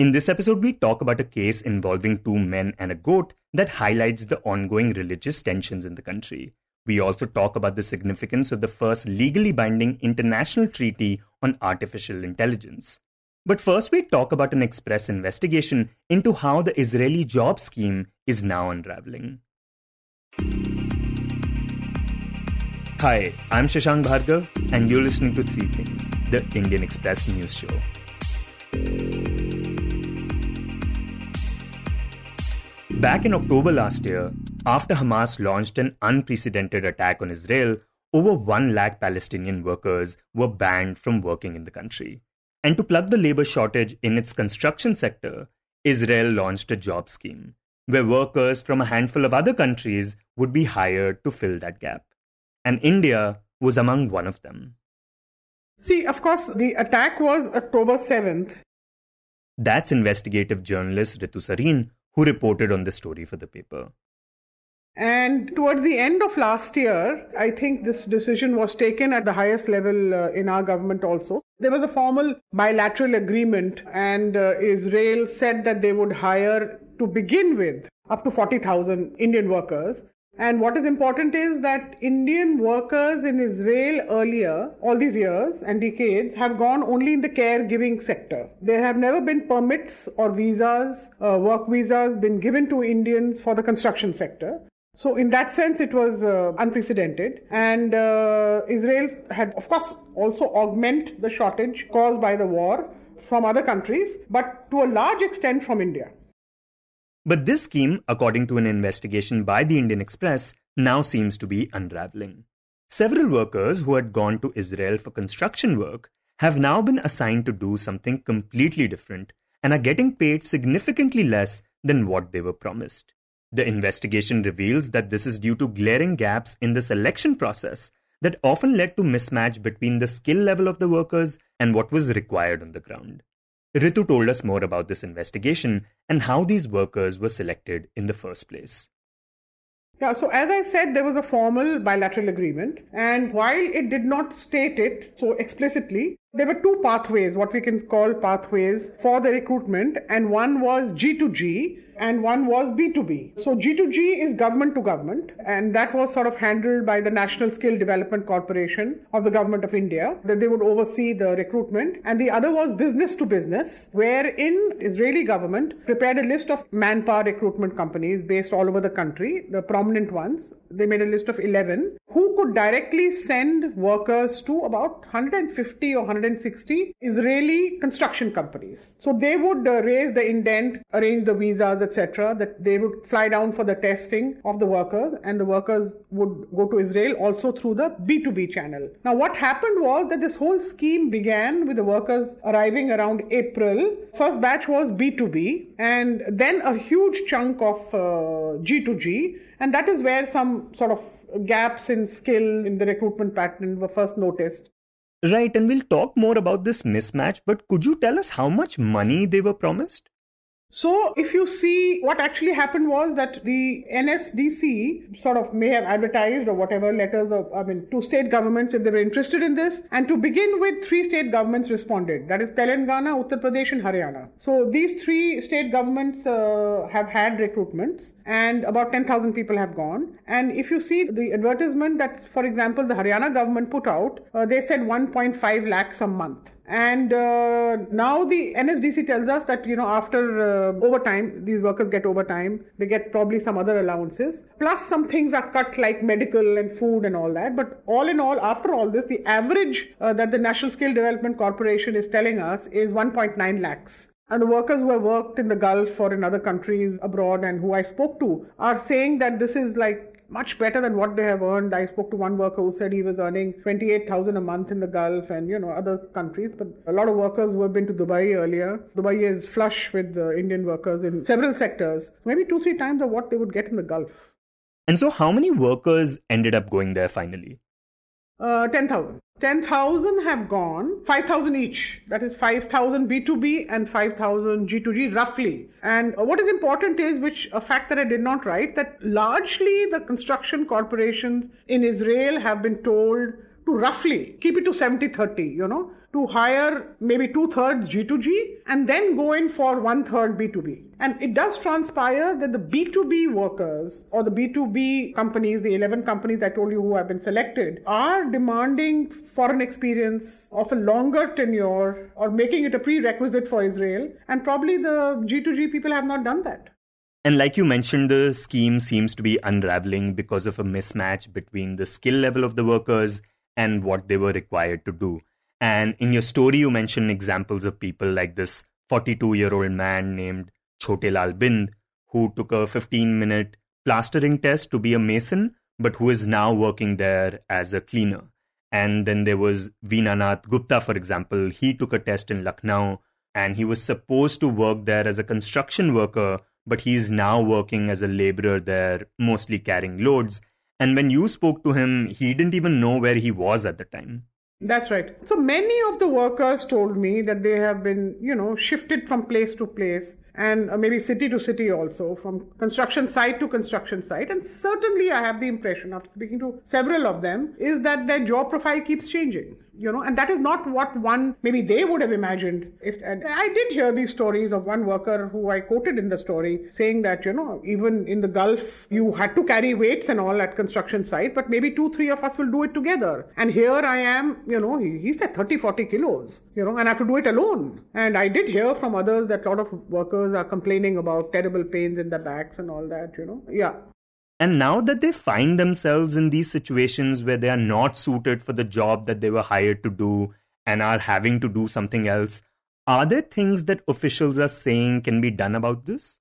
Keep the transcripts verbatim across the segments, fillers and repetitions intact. In this episode, we talk about a case involving two men and a goat that highlights the ongoing religious tensions in the country. We also talk about the significance of the first legally binding international treaty on artificial intelligence. But first, we talk about an express investigation into how the Israeli job scheme is now unraveling. Hi, I'm Shashank Bhargava, and you're listening to three Things, the Indian Express news show. Back in October last year, after Hamas launched an unprecedented attack on Israel, over one lakh Palestinian workers were banned from working in the country. And to plug the labor shortage in its construction sector, Israel launched a job scheme, where workers from a handful of other countries would be hired to fill that gap. And India was among one of them. See, of course, the attack was October seventh. That's investigative journalist Ritu Sarin, who reported on the story for the paper. And toward the end of last year, I think this decision was taken at the highest level uh, in our government also. There was a formal bilateral agreement, and uh, Israel said that they would hire, to begin with, up to forty thousand Indian workers. And what is important is that Indian workers in Israel earlier, all these years and decades, have gone only in the caregiving sector. There have never been permits or visas, uh, work visas been given to Indians for the construction sector. So in that sense, it was uh, unprecedented. And uh, Israel had, of course, also augmented the shortage caused by the war from other countries, but to a large extent from India. But this scheme, according to an investigation by the Indian Express, now seems to be unraveling. Several workers who had gone to Israel for construction work have now been assigned to do something completely different and are getting paid significantly less than what they were promised. The investigation reveals that this is due to glaring gaps in the selection process that often led to mismatch between the skill level of the workers and what was required on the ground. Ritu told us more about this investigation and how these workers were selected in the first place. Yeah, so as I said, there was a formal bilateral agreement, and while it did not state it so explicitly, there were two pathways, what we can call pathways for the recruitment, and one was G to G and one was B to B. So G to G is government to government, and that was sort of handled by the National Skill Development Corporation of the Government of India, that they would oversee the recruitment. And the other was business to business, wherein Israeli government prepared a list of manpower recruitment companies based all over the country, the prominent ones. They made a list of eleven who could directly send workers to about one hundred fifty or one hundred sixty Israeli construction companies. So they would uh, raise the indent, arrange the visas, et cetera, that they would fly down for the testing of the workers, and the workers would go to Israel also through the B to B channel. Now, what happened was that this whole scheme began with the workers arriving around April. First batch was B to B, and then a huge chunk of uh, G to G, and that is where some sort of gaps in skill in the recruitment pattern were first noticed. Right, and we'll talk more about this mismatch, but could you tell us how much money they were promised? So if you see, what actually happened was that the N S D C sort of may have advertised or whatever letters of, I mean, to state governments if they were interested in this. And to begin with, three state governments responded. That is Telangana, Uttar Pradesh and Haryana. So these three state governments uh, have had recruitments, and about ten thousand people have gone. And if you see the advertisement that, for example, the Haryana government put out, uh, they said one point five lakhs a month. And uh, now the N S D C tells us that, you know, after uh, overtime, these workers get overtime. They get probably some other allowances. Plus some things are cut like medical and food and all that. But all in all, after all this, the average uh, that the National Skill Development Corporation is telling us is one point nine lakhs. And the workers who have worked in the Gulf or in other countries abroad and who I spoke to are saying that this is like much better than what they have earned. I spoke to one worker who said he was earning twenty-eight thousand a month in the Gulf and, you know, other countries. But a lot of workers who have been to Dubai earlier. Dubai is flush with uh, Indian workers in several sectors, maybe two, three times of what they would get in the Gulf. And so how many workers ended up going there finally? Uh, ten thousand. ten thousand have gone, five thousand each. That is five thousand B to B and five thousand G to G roughly. And what is important is, which a fact that I did not write, that largely the construction corporations in Israel have been told to roughly keep it to seventy thirty, you know, to hire maybe two-thirds G two G and then go in for one-third B two B. And it does transpire that the B two B workers or the B two B companies, the eleven companies I told you who have been selected, are demanding foreign experience of a longer tenure or making it a prerequisite for Israel. And probably the G two G people have not done that. And like you mentioned, the scheme seems to be unraveling because of a mismatch between the skill level of the workers and what they were required to do. And in your story, you mentioned examples of people like this forty-two-year-old man named Chhotelal Bind, who took a fifteen-minute plastering test to be a mason, but who is now working there as a cleaner. And then there was Vinanath Gupta, for example. He took a test in Lucknow, and he was supposed to work there as a construction worker, but he's now working as a laborer there, mostly carrying loads. And when you spoke to him, he didn't even know where he was at the time. That's right. So many of the workers told me that they have been, you know, shifted from place to place and maybe city to city also, from construction site to construction site. And certainly I have the impression, after speaking to several of them, is that their job profile keeps changing, you know, and that is not what one, maybe they would have imagined. If and I did hear these stories of one worker who I quoted in the story saying that, you know, even in the Gulf, you had to carry weights and all at construction site, but maybe two, three of us will do it together. And here I am, you know, he, he said thirty, forty kilos, you know, and I have to do it alone. And I did hear from others that a lot of workers are complaining about terrible pains in the backs and all that, you know. Yeah. And now that they find themselves in these situations where they are not suited for the job that they were hired to do and are having to do something else, are there things that officials are saying can be done about this?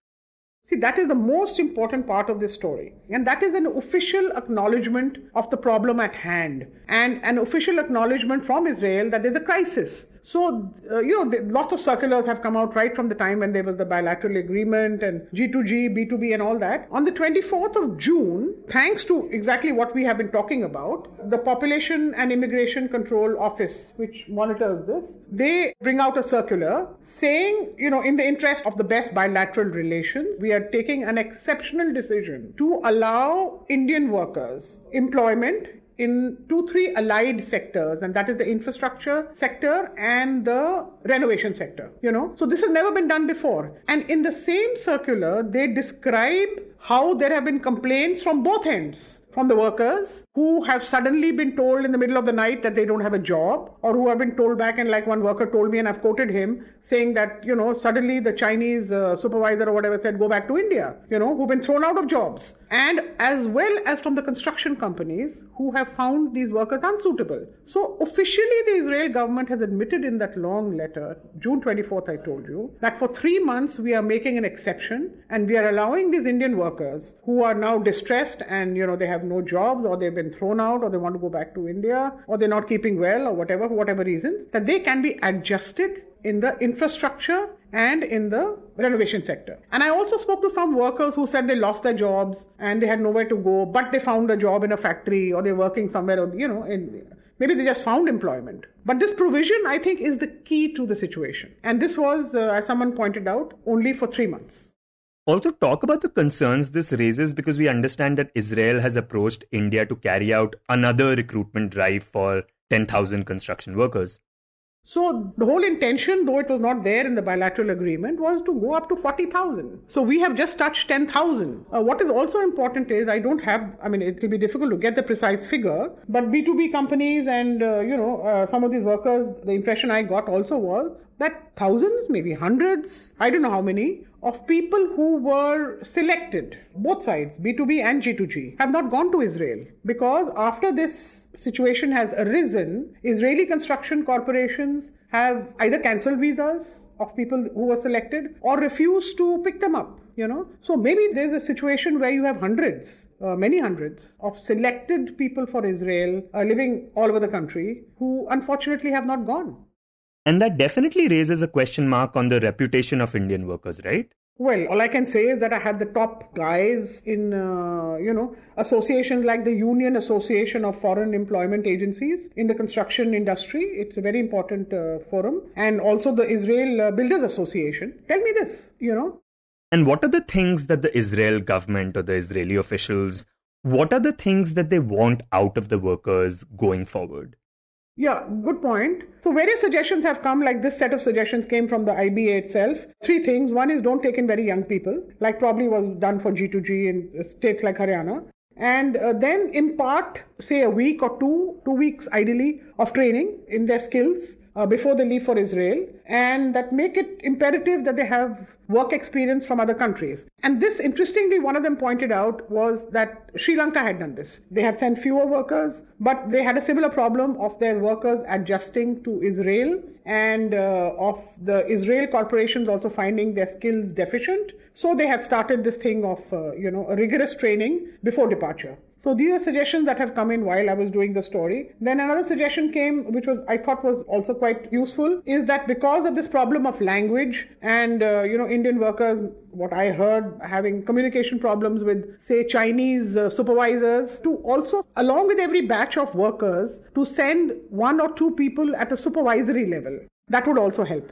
See, that is the most important part of this story. And that is an official acknowledgement of the problem at hand and an official acknowledgement from Israel that there's a crisis. So, uh, you know, the, lots of circulars have come out right from the time when there was the bilateral agreement and G two G, B two B and all that. On the twenty-fourth of June, thanks to exactly what we have been talking about, the Population and Immigration Control Office, which monitors this, they bring out a circular saying, you know, in the interest of the best bilateral relations, we are taking an exceptional decision to allow Indian workers employment in two, three allied sectors, and that is the infrastructure sector and the renovation sector, you know. So this has never been done before. And in the same circular, they describe how there have been complaints from both ends, from the workers who have suddenly been told in the middle of the night that they don't have a job, or who have been told back, and like one worker told me, and I've quoted him, saying that, you know, suddenly the Chinese uh, supervisor or whatever said, go back to India, you know, who've been thrown out of jobs. And as well as from the construction companies who have found these workers unsuitable. So officially the Israel government has admitted in that long letter, June twenty-fourth, I told you, that for three months we are making an exception and we are allowing these Indian workers who are now distressed and, you know, they have no jobs or they've been thrown out or they want to go back to India or they're not keeping well or whatever, for whatever reasons, that they can be adjusted in the infrastructure and in the renovation sector. And I also spoke to some workers who said they lost their jobs and they had nowhere to go, but they found a job in a factory or they're working somewhere, or, you know, in, maybe they just found employment. But this provision, I think, is the key to the situation. And this was, uh, as someone pointed out, only for three months. Also, talk about the concerns this raises, because we understand that Israel has approached India to carry out another recruitment drive for ten thousand construction workers. So the whole intention, though it was not there in the bilateral agreement, was to go up to forty thousand. So we have just touched ten thousand. Uh, what is also important is I don't have, I mean, it will be difficult to get the precise figure, but B two B companies and, uh, you know, uh, some of these workers, the impression I got also was that thousands, maybe hundreds, I don't know how many, of people who were selected, both sides, B two B and G two G, have not gone to Israel. Because after this situation has arisen, Israeli construction corporations have either cancelled visas of people who were selected or refused to pick them up, you know. So maybe there's a situation where you have hundreds, uh, many hundreds of selected people for Israel uh, living all over the country who unfortunately have not gone. And that definitely raises a question mark on the reputation of Indian workers, right? Well, all I can say is that I had the top guys in, uh, you know, associations like the Union Association of Foreign Employment Agencies in the construction industry. It's a very important uh, forum. And also the Israel uh, Builders Association. Tell me this, you know. And what are the things that the Israel government or the Israeli officials what are the things that they want out of the workers going forward? Yeah, good point. So various suggestions have come, like this set of suggestions came from the I B A itself. Three things. One is don't take in very young people, like probably was done for G two G in states like Haryana. And uh, then impart, say, a week or two, two weeks ideally, of training in their skills uh, before they leave for Israel. And that make it imperative that they have work experience from other countries. And this, interestingly, one of them pointed out was that Sri Lanka had done this. They had sent fewer workers, but they had a similar problem of their workers adjusting to Israel and uh, of the Israel corporations also finding their skills deficient. So they had started this thing of, uh, you know, a rigorous training before departure. So these are suggestions that have come in while I was doing the story. Then another suggestion came, which was I thought was also quite useful, is that because of this problem of language and, uh, you know, Indian workers, what I heard, having communication problems with, say, Chinese uh, supervisors, to also, along with every batch of workers, to send one or two people at a supervisory level. That would also help.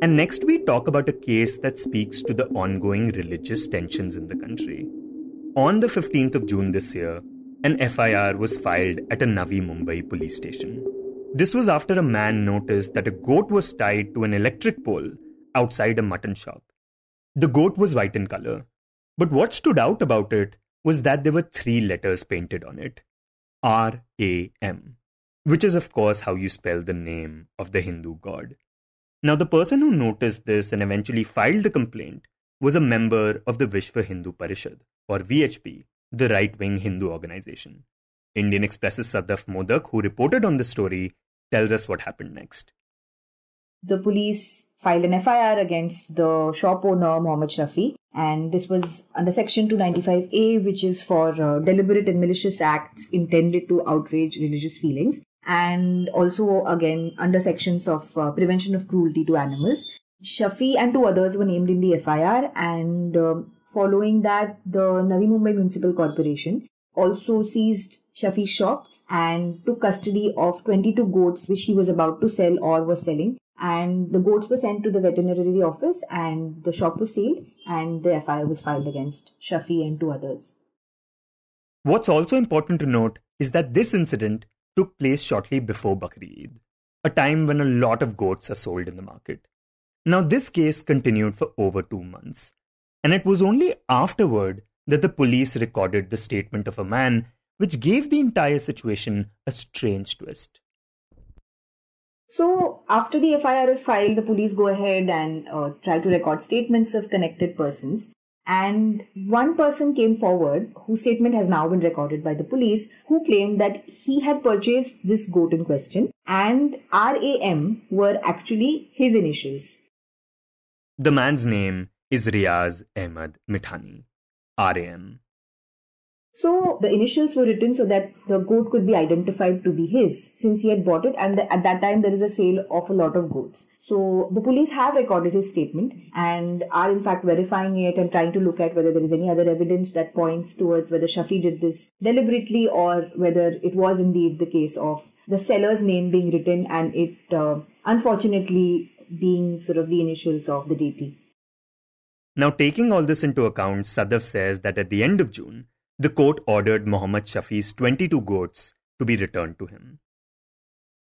And next we talk about a case that speaks to the ongoing religious tensions in the country. On the fifteenth of June this year, an F I R was filed at a Navi Mumbai police station. This was after a man noticed that a goat was tied to an electric pole outside a mutton shop. The goat was white in colour, but what stood out about it was that there were three letters painted on it. R A M, which is of course how you spell the name of the Hindu god. Now, the person who noticed this and eventually filed the complaint was a member of the Vishwa Hindu Parishad, or V H P, the right-wing Hindu organization. Indian Express's Sadaf Modak, who reported on the story, tells us what happened next. The police filed an F I R against the shop owner, Mohammed Shafi, and this was under Section two ninety-five A, which is for uh, deliberate and malicious acts intended to outrage religious feelings. And also, again, under sections of uh, prevention of cruelty to animals. Shafi and two others were named in the F I R, and uh, following that, the Navi Mumbai Municipal Corporation also seized Shafi's shop and took custody of twenty-two goats which he was about to sell or was selling. And the goats were sent to the veterinary office and the shop was sealed and the F I R was filed against Shafi and two others. What's also important to note is that this incident took place shortly before Bakri Eid, a time when a lot of goats are sold in the market. Now, this case continued for over two months, and it was only afterward that the police recorded the statement of a man which gave the entire situation a strange twist. So, after the F I R is filed, the police go ahead and uh, try to record statements of connected persons. And one person came forward, whose statement has now been recorded by the police, who claimed that he had purchased this goat in question and R A M were actually his initials. The man's name is Riaz Ahmed Mithani, R A M. So the initials were written so that the goat could be identified to be his, since he had bought it, and the, at that time there is a sale of a lot of goats. So the police have recorded his statement and are in fact verifying it and trying to look at whether there is any other evidence that points towards whether Shafi did this deliberately or whether it was indeed the case of the seller's name being written and it uh, unfortunately being sort of the initials of the deity. Now, taking all this into account, Sadaf says that at the end of June, the court ordered Mohammed Shafi's twenty-two goats to be returned to him.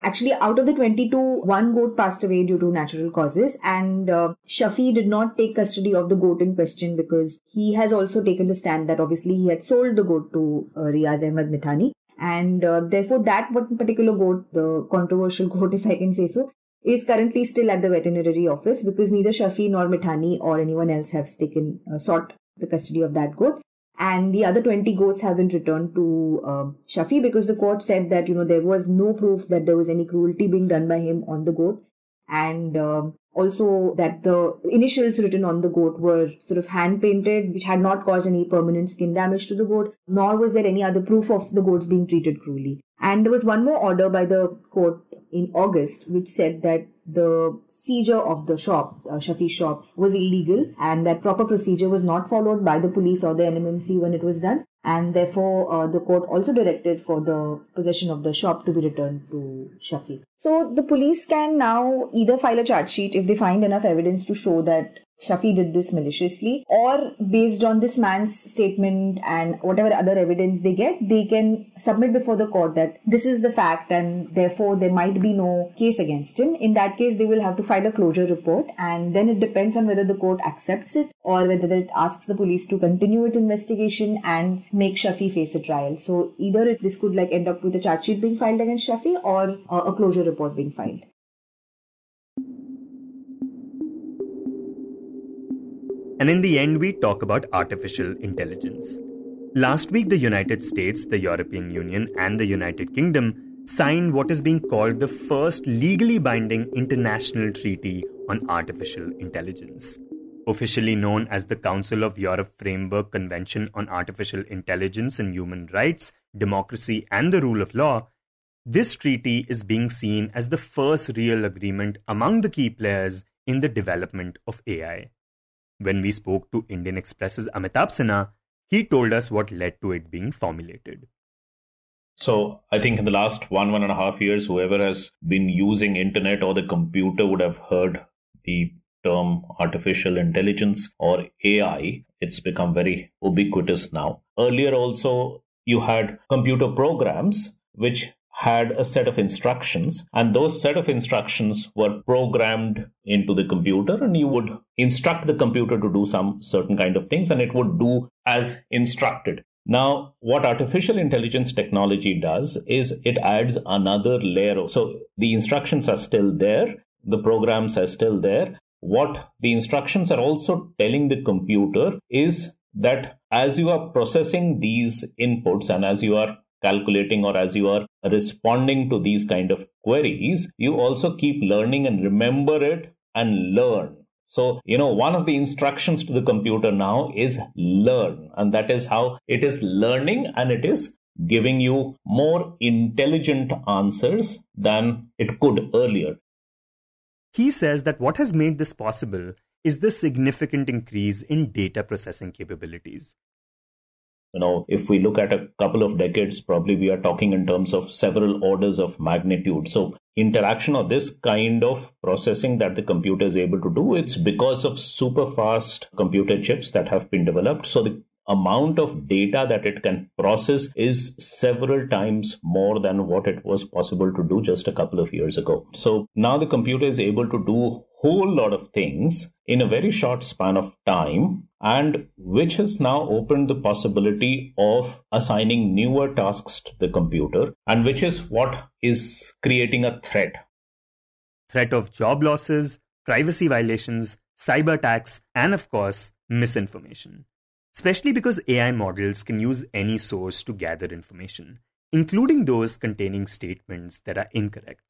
Actually, out of the twenty-two, one goat passed away due to natural causes, and uh, Shafi did not take custody of the goat in question because he has also taken the stand that obviously he had sold the goat to uh, Riaz Ahmed Mithani, and uh, therefore that one particular goat, the controversial goat if I can say so, is currently still at the veterinary office because neither Shafi nor Mithani or anyone else has taken uh, sought the custody of that goat. And the other twenty goats have been returned to uh, Shafi because the court said that, you know, there was no proof that there was any cruelty being done by him on the goat. And uh, also that the initials written on the goat were sort of hand-painted, which had not caused any permanent skin damage to the goat, nor was there any other proof of the goats being treated cruelly. And there was one more order by the court in August, which said that the seizure of the shop, uh, Shafi's shop, was illegal and that proper procedure was not followed by the police or the N M M C when it was done. And therefore, uh, the court also directed for the possession of the shop to be returned to Shafi. So the police can now either file a charge sheet if they find enough evidence to show that Shafi did this maliciously, or based on this man's statement and whatever other evidence they get, they can submit before the court that this is the fact and therefore there might be no case against him. In that case, they will have to file a closure report, and then it depends on whether the court accepts it or whether it asks the police to continue its investigation and make Shafi face a trial. So either it, this could like end up with a charge sheet being filed against Shafi or uh, a closure report being filed. And in the end, we talk about artificial intelligence. Last week, the United States, the European Union, and the United Kingdom signed what is being called the first legally binding international treaty on artificial intelligence. Officially known as the Council of Europe Framework Convention on Artificial Intelligence and Human Rights, Democracy, and the Rule of Law, this treaty is being seen as the first real agreement among the key players in the development of A I. When we spoke to Indian Express's Amitabh Sinha, he told us what led to it being formulated. So I think in the last one, one and a half years, whoever has been using internet or the computer would have heard the term artificial intelligence or A I. It's become very ubiquitous now. Earlier also, you had computer programs which had a set of instructions, and those set of instructions were programmed into the computer, and you would instruct the computer to do some certain kind of things and it would do as instructed. Now, what artificial intelligence technology does is it adds another layer of, so the instructions are still there, the programs are still there. What the instructions are also telling the computer is that as you are processing these inputs and as you are calculating or as you are responding to these kind of queries, you also keep learning and remember it and learn. So, you know, one of the instructions to the computer now is learn. And that is how it is learning, and it is giving you more intelligent answers than it could earlier. He says that what has made this possible is the significant increase in data processing capabilities. You know, if we look at a couple of decades, probably we are talking in terms of several orders of magnitude. So interaction of this kind of processing that the computer is able to do, it's because of super fast computer chips that have been developed. So the amount of data that it can process is several times more than what it was possible to do just a couple of years ago. So now the computer is able to do a whole lot of things in a very short span of time, and which has now opened the possibility of assigning newer tasks to the computer, and which is what is creating a threat. Threat of job losses, privacy violations, cyber attacks, and of course, misinformation. Especially because A I models can use any source to gather information, including those containing statements that are incorrect.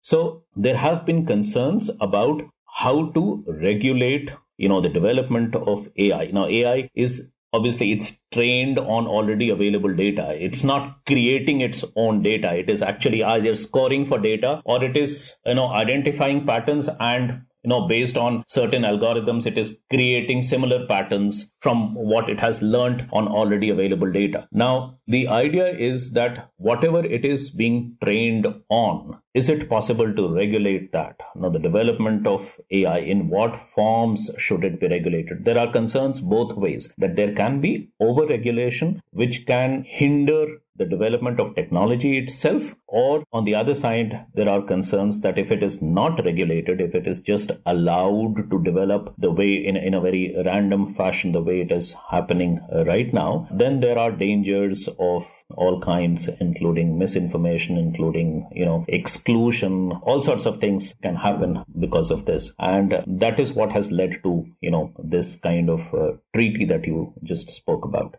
So there have been concerns about how to regulate you know, the development of A I. Now, A I is obviously, it's trained on already available data. It's not creating its own data. It is actually either scoring for data, or it is, you know, identifying patterns, and, you know, based on certain algorithms, it is creating similar patterns from what it has learned on already available data. Now, the idea is that whatever it is being trained on, is it possible to regulate that? Now, the development of A I, in what forms should it be regulated? There are concerns both ways, that there can be over-regulation, which can hinder the development of technology itself, or on the other side, there are concerns that if it is not regulated, if it is just allowed to develop the way in, in a very random fashion, the way it is happening right now, then there are dangers of all kinds, including misinformation, including, you know, exclusion, all sorts of things can happen because of this. And that is what has led to, you know, this kind of uh, treaty that you just spoke about.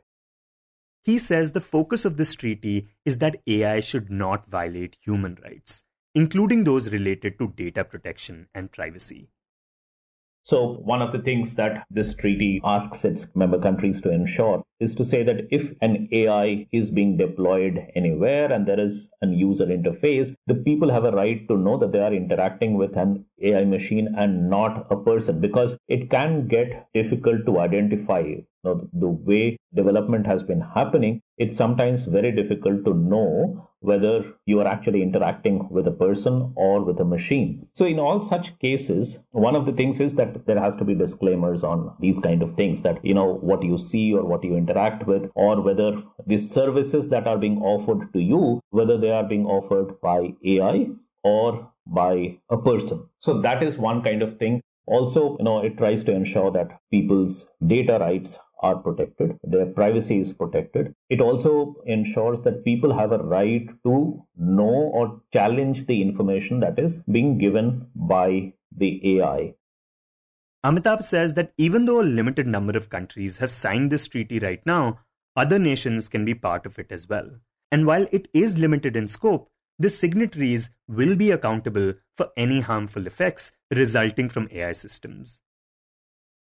He says the focus of this treaty is that A I should not violate human rights, including those related to data protection and privacy. So one of the things that this treaty asks its member countries to ensure is to say that if an A I is being deployed anywhere and there is a user interface, the people have a right to know that they are interacting with an A I machine and not a person, because it can get difficult to identify. Now, the way development has been happening, it's sometimes very difficult to know whether you are actually interacting with a person or with a machine. So in all such cases, one of the things is that there has to be disclaimers on these kind of things, that, you know, what you see or what you interact with, or whether the services that are being offered to you, whether they are being offered by A I or by a person. So that is one kind of thing. Also, you know, it tries to ensure that people's data rights are protected, their privacy is protected. It also ensures that people have a right to know or challenge the information that is being given by the A I. Amitabh says that even though a limited number of countries have signed this treaty right now, other nations can be part of it as well. And while it is limited in scope, the signatories will be accountable for any harmful effects resulting from A I systems.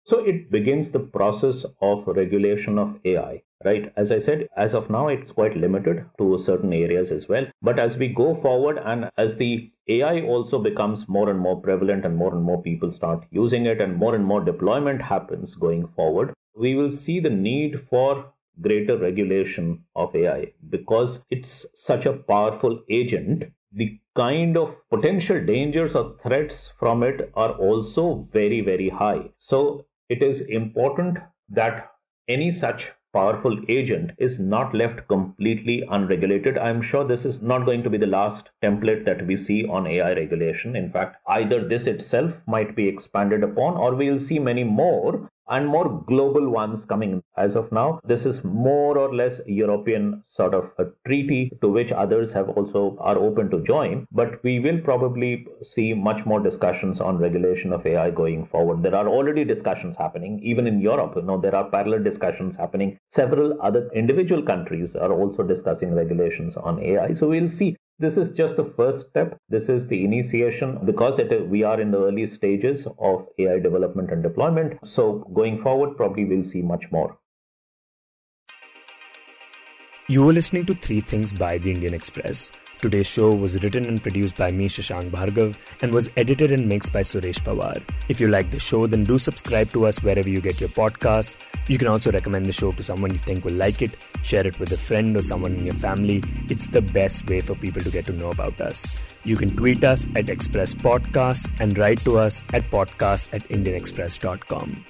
So it begins the process of regulation of A I, right? As I said, as of now, it's quite limited to certain areas as well. But as we go forward and as the A I also becomes more and more prevalent and more and more people start using it and more and more deployment happens going forward, we will see the need for greater regulation of A I because it's such a powerful agent. The kind of potential dangers or threats from it are also very, very high. So it is important that any such powerful agent is not left completely unregulated. I'm sure this is not going to be the last template that we see on A I regulation. In fact, either this itself might be expanded upon, or we'll see many more and more global ones coming. As of now, this is more or less European sort of a treaty to which others have also are open to join. But we will probably see much more discussions on regulation of A I going forward. There are already discussions happening, even in Europe. You know, there are parallel discussions happening. Several other individual countries are also discussing regulations on A I. So we'll see. This is just the first step. This is the initiation because it, we are in the early stages of A I development and deployment. So going forward, probably we'll see much more. You were listening to Three Things by The Indian Express. Today's show was written and produced by me, Shashank Bhargav, and was edited and mixed by Suresh Pawar. If you like the show, then do subscribe to us wherever you get your podcasts. You can also recommend the show to someone you think will like it. Share it with a friend or someone in your family. It's the best way for people to get to know about us. You can tweet us at Express Podcast and write to us at podcast at indian express dot com.